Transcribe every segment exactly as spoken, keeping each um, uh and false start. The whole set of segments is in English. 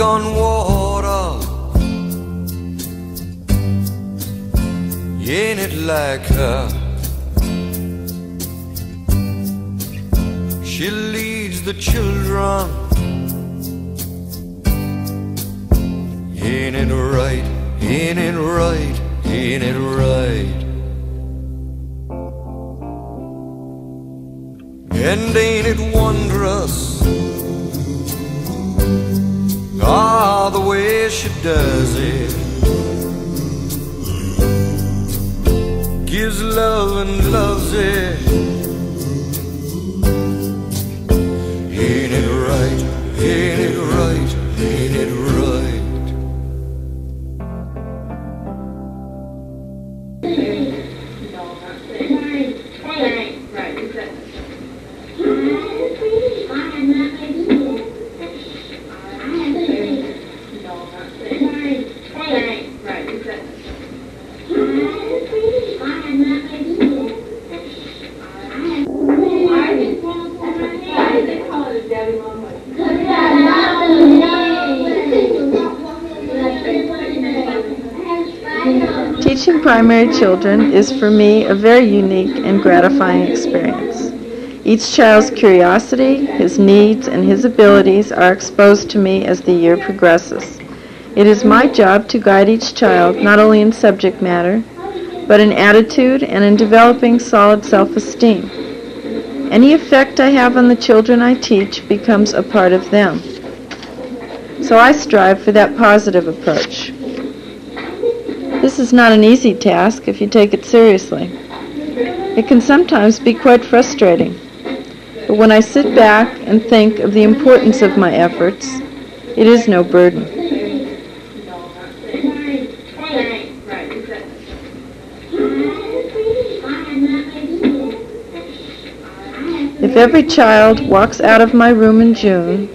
On water, ain't it like her? She leads the children, ain't it right? Ain't it right? Ain't it right? And ain't it wondrous? Ah, the way she does it, gives love and loves it. Ain't it right? Ain't it right? Ain't it right? Right, right, right. primary children is for me a very unique and gratifying experience. Each child's curiosity, his needs, and his abilities are exposed to me as the year progresses. It is my job to guide each child, not only in subject matter, but in attitude and in developing solid self-esteem. Any effect I have on the children I teach becomes a part of them. So I strive for that positive approach. This is not an easy task if you take it seriously. It can sometimes be quite frustrating. But when I sit back and think of the importance of my efforts, it is no burden. If every child walks out of my room in June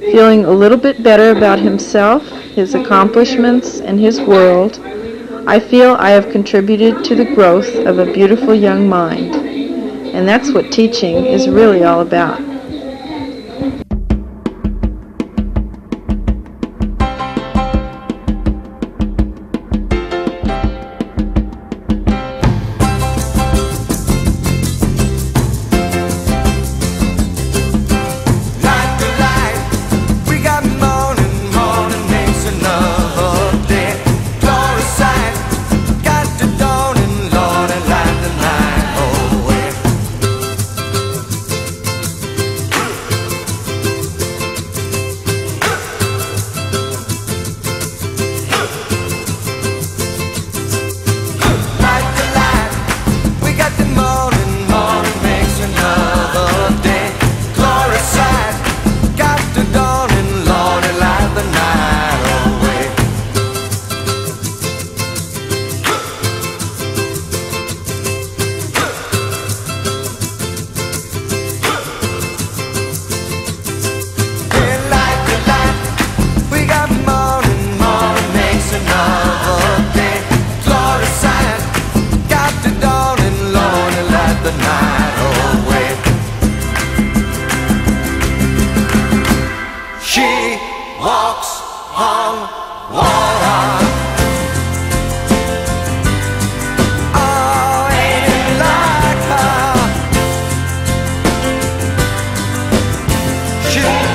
feeling a little bit better about himself, his accomplishments, and his world, I feel I have contributed to the growth of a beautiful young mind. And that's what teaching is really all about. She